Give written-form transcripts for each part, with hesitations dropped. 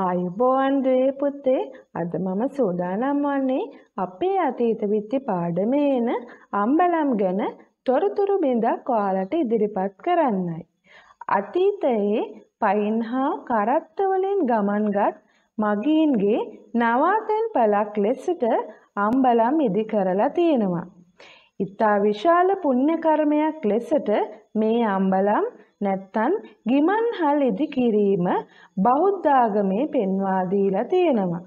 ආයුබෝවන් දේ පුතේ අද මම සෝදානම් වන්නේ අපේ අතීත විත්ති පාඩමේ එන අම්බලම් ගැන තොරතුරු බිඳක් ඔයාලට ඉදිරිපත් කරන්නයි. අතීතයේ පයින් හා කරත්ත වලින් ගමන්ගත් මගීන්ගේ නවාතැන් පළක් ලෙසට අම්බලම් ඉදි කරලා තියෙනවා. ඉතා විශාල පුණ්‍ය කර්මයක් ලෙසට මේ අම්බලම් නැත්තන් ගිමන් හල් ඉදි කිරීම බෞද්ධ ආගමේ පෙන්වා දීලා තියෙනවා.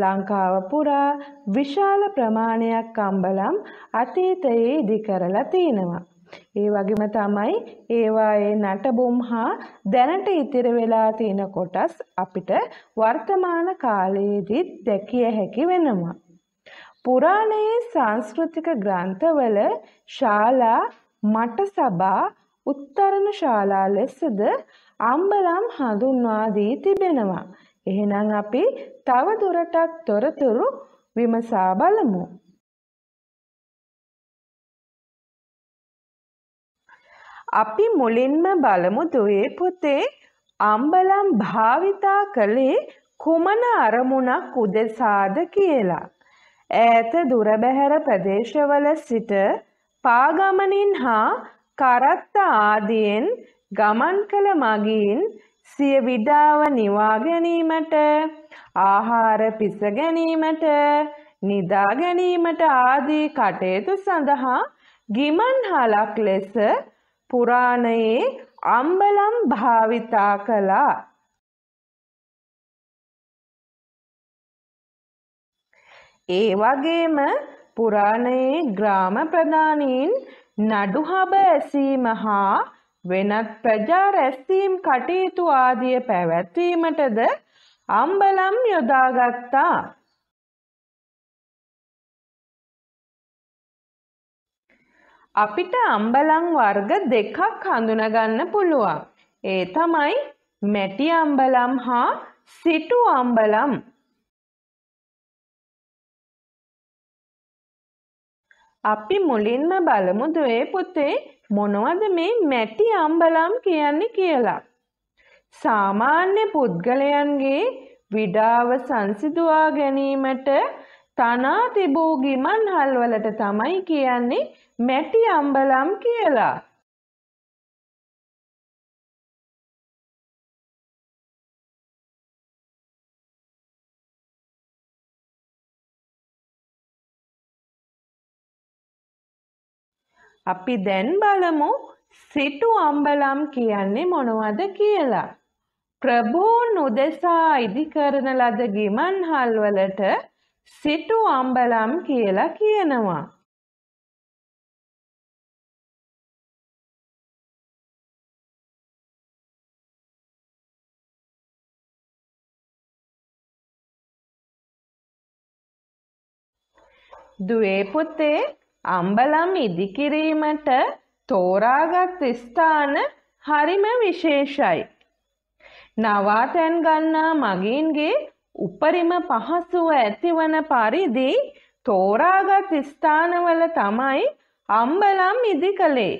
ලංකාව පුරා විශාල ප්‍රමාණයක් අම්බලම් අතීතයේ ඉදි කරලා තිනවා. ඒ වගේම තමයි ඒවායේ නටබුම් හා දැනට ඉතිර වෙලා තියෙන කොටස් අපිට වර්තමාන කාලයේදී දැකිය හැකි වෙනවා. පුරාණයේ සංස්කෘතික ග්‍රන්ථවල ශාලා මට සභා උත්තරණ ශාලා ලෙසද අම්බලම් හඳුන්වා දී තිබෙනවා. එහෙනම් අපි තව දුරටත් තොරතුරු විමසා බලමු. අපි මුලින්ම බලමු දුවේ පුතේ අම්බලම් භාවිතා කළේ කුමන අරමුණක් උදෙසාද කියලා. ඈත දුර බැහැර ප්‍රදේශවල සිට පාගමනින් හා කරත්ත ආදියෙන් ගමන් කළ මගීන් සිය විඩාව නිවා ගැනීමට, ආහාර පිස ගැනීමට, නිදා ගැනීමට ආදී කටයුතු සඳහා ගිමන් හලක් ලෙස පුරාණයේ අම්බලම් භාවිතා කළා. ඒ වගේම පුරාණයේ ග්‍රාම ප්‍රධානීන් නඩුහබ ඇසීම හා වෙනත් ප්‍රජා රැස්වීම් කටයුතු ආදිය පැවැත්වීමටද අම්බලම් යොදාගත්තා. අපිට අම්බලම් වර්ග දෙකක් හඳුනගන්න පුළුවන්. ඒ තමයි මැටි අම්බලම් හා සිටු අම්බලම්. අපි මුලින්ම බලමු දුවේ පුතේ මොනවද මේ මැටි අම්බලම් කියන්නේ කියලා. සාමාන්‍ය පුද්ගලයන්ගේ විඩාව සංසිඳුවා ගැනීමට තනා තිබූ ගිමන් හල්වලට තමයි කියන්නේ මැටි අම්බලම් කියලා. අපි දැන් බලමු සිටු අම්බලම් කියන්නේ මොනවද කියලා. ප්‍රභූන් උදෙසා ඉදි කරන ලද ගිමන් හල්වලට සිටු අම්බලම් කියලා කියනවා. දුවේ පුතේ අම්බලම් ඉදිකිරීමට තෝරාගත් ස්ථාන හරිම විශේෂයි. නවාතැන් ගන්නා මගීන්ගේ උපරිම පහසුව ඇතිවන පරිදි තෝරාගත් ස්ථානවල තමයි අම්බලම් ඉදිකලේ.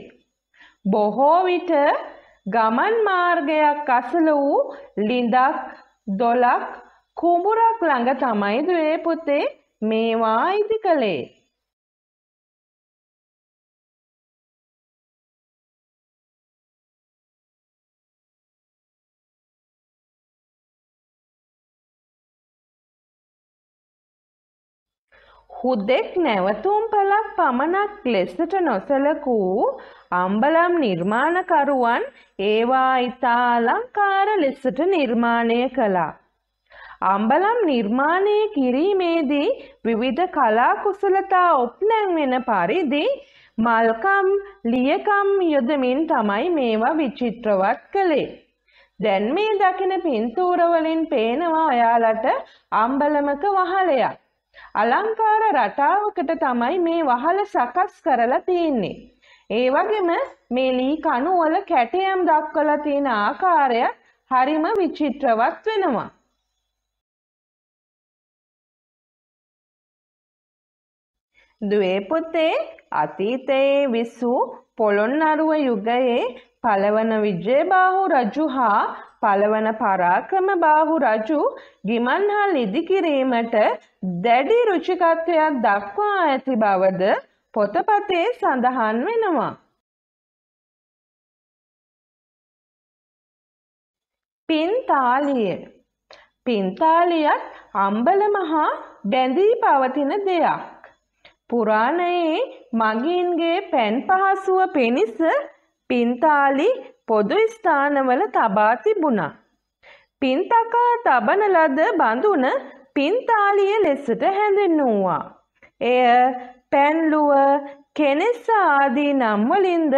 බොහෝ විට ගමන් මාර්ගයක් අසල වූ ලිඳක්, දොලක්, කුඹුරක් ළඟ තමයි දුවේ පුතේ මේවා ඉදිකලේ. හුදෙක් නැවතුම් පළක් පමණක් ලෙසට නොසලකූ අම්බලම් නිර්මාණකරුවන් ඒවා ඉතා අලංකාර ලෙසට නිර්මාණය කළා. අම්බලම් නිර්මාණය කිරීමේදී විවිධ කලා කුසලතා ඔප්නැංවෙන පරිදි මල්කම්, ලියකම් යොදමින් තමයි මේවා විචිත්‍රවත් කළේ. දැන් මේ දකින පින්තූරවලින් පේනවා ඔයාලට අම්බලමක වහලයක්. අලංකාර රටාවකට තමයි මේ වහල සකස් කරලා තියෙන්නේ. ඒ වගේම මේ ලී කණු වල කැටයම් දක්වලා තියෙන ආකාරය හරිම විචිත්‍රවත් වෙනවා. දුවේ පුතේ අතීතයේ විසූ පොළොන්නරුව යුගයේ පළවන විජයබාහු රජු හා පළවන පරාක්‍රම බාහු රජු ගිමන් හා ලිදි කිරීමට දැඩි රුචිකත්වයක් දක්වා ඇති බවද පොතපතේ සඳහන් වෙනවා. පින්තාලිය. පින්තාලියත් අම්බල මහා බැඳී පවතින දෙයක්. පුරාණයේ මගීන්ගේ පෙන් පහසුව පිණිස පින්තාලි පොදු ස්ථානවල තබා තිබුණා. පින්තකා තබන ලද බඳුන පින්තාලිය ලෙසට හැඳින්වුවා. එය පෙන්ලුව, කෙනෙස ආදී නම් වලින්ද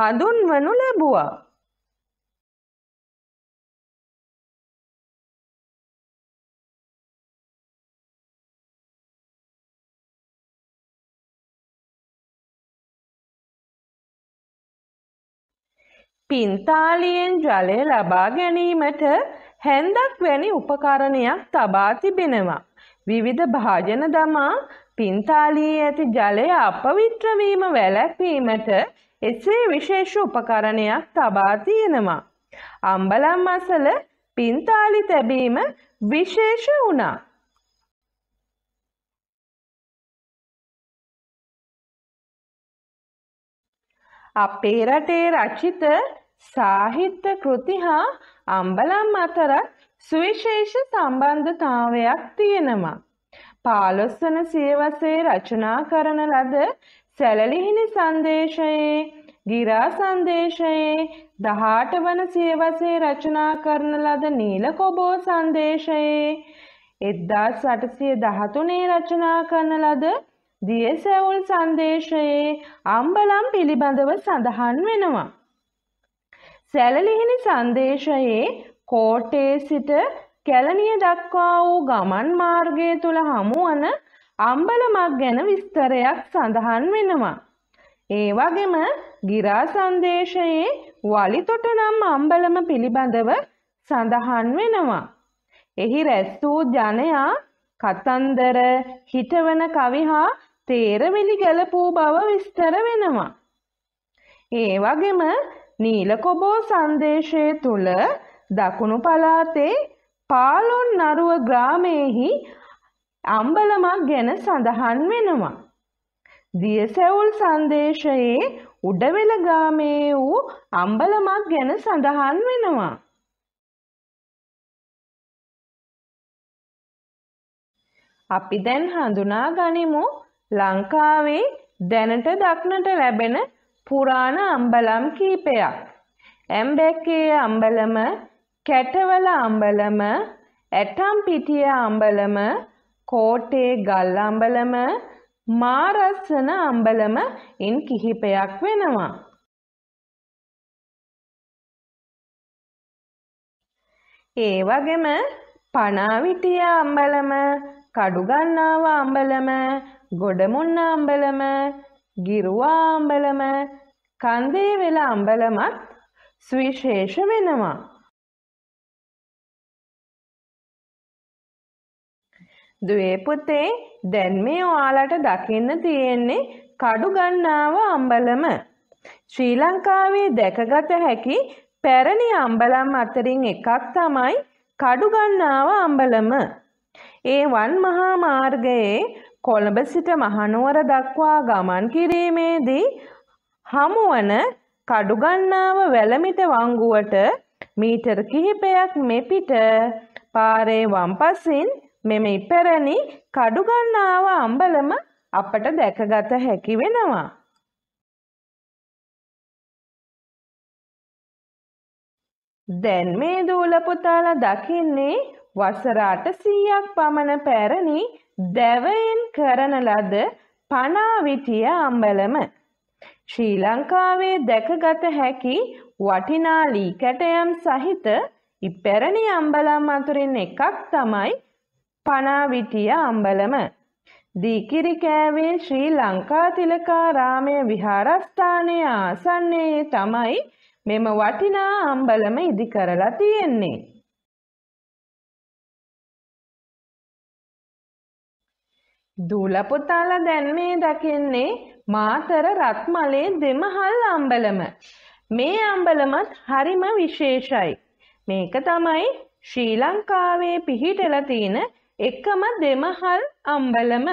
හඳුන්වනු ලැබුවා. පින්තාලියෙන් ජලය ලබා ගැනීමට හැන්දක් වැනි උපකරණයක් තබා තිබෙනවා. විවිධ භාජන දමා පින්තාලියේ ඇති ජලය අපවිත්‍ර වීම වැළැක්වීමට එසේ විශේෂ උපකරණයක් තබා තියෙනවා. අම්බලම් අසල පින්තාලි තැබීම විශේෂ වුණා. අපේ රටේ රචිත साहित्य कृति हाँ अम्बलम अतर सुविशेष संबंधतावයක් තියෙනවා. 15 වන සියවසේ රචනා කරන ලද සැලලිහිණි සංදේශයේ, ගිරා සංදේශයේ, 18 වන සියවසේ රචනා කරන ලද නීලකොබෝ සංදේශයේ, 1813 රචනා කරන ලද දියසැවුල් සංදේශයේ අම්බලම් පිළිබඳව සඳහන් වෙනවා. සැලලිහිණි සංදේශයේ කෝට්ටේ සිට කැලණිය දක්වා වූ ගමන් මාර්ගය තුල හමුවන අම්බලමක් ගැන විස්තරයක් සඳහන් වෙනවා. ඒ වගේම ගිරා සංදේශයේ වලිතොට නම් අම්බලම පිළිබඳව සඳහන් වෙනවා. එහි රැස් වූ ජනයා කතන්දර, හිතවන කවි හා තේරවිලි ගැලපූ බව විස්තර වෙනවා. ඒ වගේම नीलकोबो संदेशे तुल दकुनु पलाते पालोन नरुव ग्रामे ही अंबलमा गेन संदहान वेनुमा. दियसेवुल संदेशे उडवेल ग्रामे उ अंबलमा गेन संदहान वेनुमा. අපි දැන් හඳුනා ගනිමු ලංකාවේ දැනට දක්නට ලැබෙන පුරාණ අම්බලම් කීපයක්. එම්බැක්කේ අම්බලම, කැටවල අම්බලම, ඇටම්පිටිය අම්බලම, කෝටේ ගල් අම්බලම, මාරස්සන අම්බලම ඉන් කිහිපයක් වෙනවා. ඒ වගේම පණාවිටිය අම්බලම, කඩුගන්නාව අම්බලම, ගොඩමුන්න අම්බලම, ගිරුවා අම්බලම, කන්දේවැල අම්බලමත් සුවිශේෂ වෙනවා. දුවේ පුතේ, දැන් මේ ඔයාලට දකින්න තියෙන්නේ කඩුගන්නාව අම්බලම. ශ්‍රී ලංකාවේ දැකගත හැකි පැරණි අම්බලම් අතරින් එකක් තමයි කඩුගන්නාව අම්බලම. ඒ වන් මහා මාර්ගයේ කොළඹ සිට මහනුවර දක්වා ගමන් කිරීමේදී හමුවන කඩුගන්නාව වැලමිට වංගුවට මීටර කිහිපයක් මෙපිට පාරේ වම්පසින් මෙම ඉපැරණි කඩුගන්නාව අම්බලම අපට දැකගත හැකි වෙනවා. දැන් මේ දූල පුතාලා දකින්නේ වසර 800ක් පමණ පැරණි දැවයෙන් කරන ලද පණාවිටිය අම්බලම. ශ්‍රී ලංකාවේ දැකගත හැකි වටිනා ලී කැටයම් සහිත ඉපැරණි අම්බලම් අතරින් එකක් තමයි පණාවිටිය අම්බලම. දීකිරිකෑවේ ශ්‍රී ලංකා තිලකාරාමය විහාරස්ථානයේ ආසන්නයේ තමයි මෙම වටිනා අම්බලම ඉදි කරලා තියෙන්නේ. දූලපුතාලා දැන් මේ දකින්නේ මාතර රත්මලේ දෙමහල් අම්බලම. මේ අම්බලමත් හරිම විශේෂයි. මේක තමයි ශ්‍රී ලංකාවේ පිහිටලා තියෙන එකම දෙමහල් අම්බලම.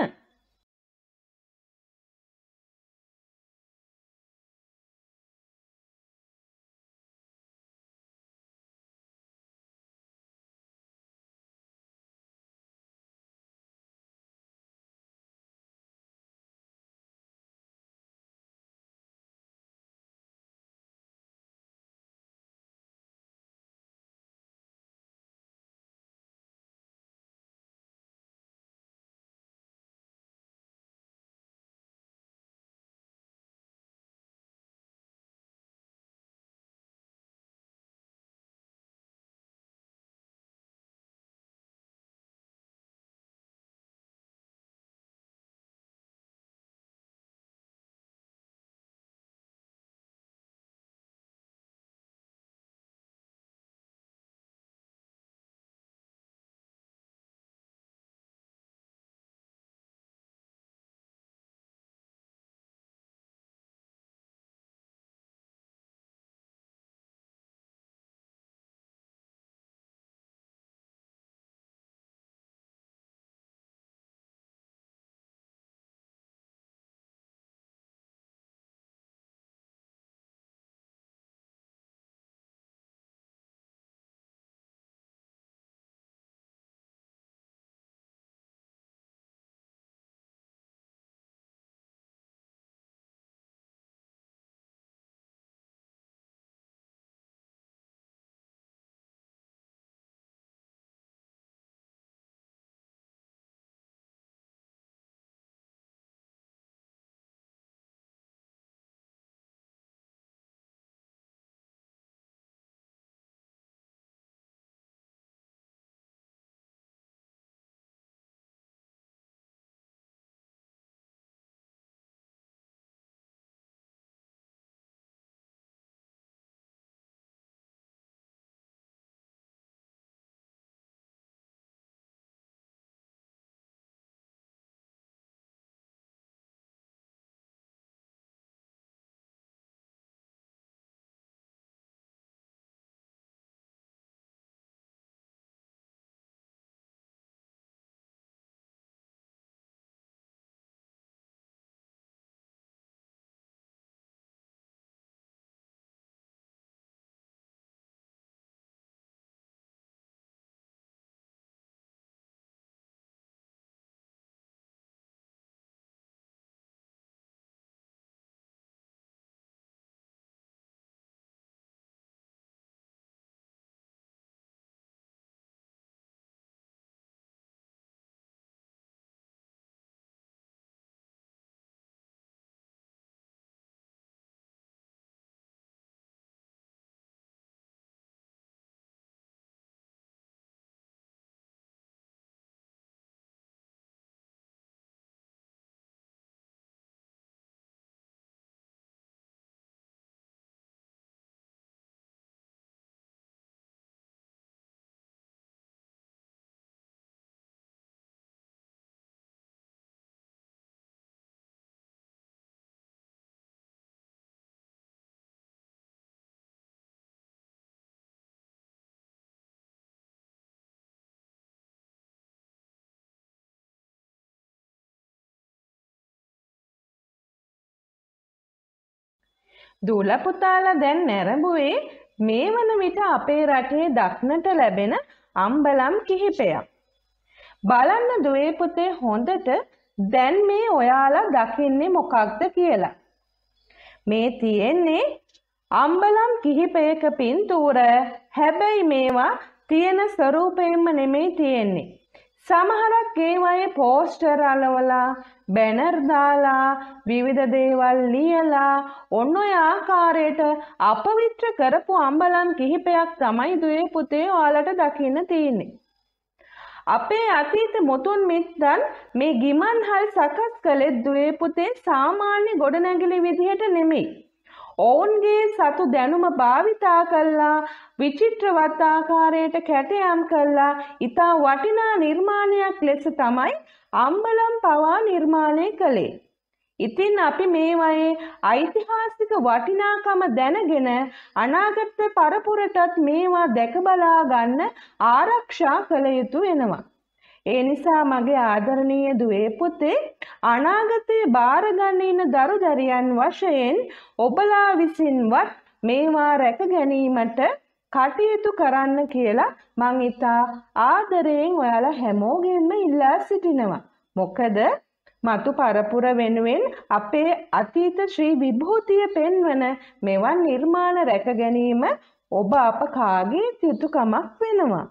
दूला पुताला देन नेरबुवे मेवन विट अपे रटे दक्नट लबेन अंबलम किहिपयक බලන්න දුවේ පුතේ හොඳට දැන් මේ ඔයාලා දකින්නේ මොකක්ද කියලා මේ තියෙන්නේ අම්බලම් කිහිපයක පින්තූර හැබැයි මේවා තියෙන ස්වරූපයෙන්ම නෙමෙයි තියෙන්නේ සමහරක් ඒවායේ පෝස්ටර් අලවලා බැනර් දාලා විවිධ දේවල් ලියලා ඔන්න ඔය ආකාරයට අපවිත්‍ර කරපු අම්බලම් කිහිපයක් තමයි දුවේ පුතේ ඔයාලට දකින්න තියෙන්නේ අපේ අතීත මුතුන් මිත්තන් මේ ගිමන්හල් සකස් කළේ දුවේ පුතේ සාමාන්‍ය ගොඩනැගිලි විදිහට නෙමෙයි ඔවුන්ගේ සතු දැනුම භාවිතා කළා විචිත්‍රවත් ආකාරයට කැටයම් කළා ඉතා වටිනා නිර්මාණයක් ලෙස තමයි අම්බලම් පවා නිර්මාණය කළේ ඉතින් අපි මේවායේ ඓතිහාසික වටිනාකම දැනගෙන අනාගත පරපුරටත් මේවා දැක බලා ගන්න ආරක්ෂා කළ යුතු වෙනවා. ඒ නිසා මගේ ආදරණීය දුවේ පුතේ අනාගතේ බාර ගන්න ඉන දරු දැරියන් වශයෙන් ඔබලා විසින්වත් මේවා රැක ගැනීමට කටයුතු කරන්න කියලා මං ඉතා ආදරයෙන් ඔයාලා හැමෝගෙන්ම ඉල්ලා සිටිනවා. මොකද මතු පරපුර වෙනුවෙන් අපේ අතීත ශ්‍රී විභූතිය පෙන්වන මෙවන් නිර්මාණ රැක ගැනීම ඔබ අප කාගේ යුතුයකමක් වෙනවා.